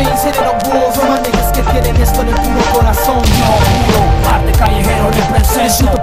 range, hitting the wolves. All my niggas que tienen esto en el puro corazón. Yo, puro arte callejero represento.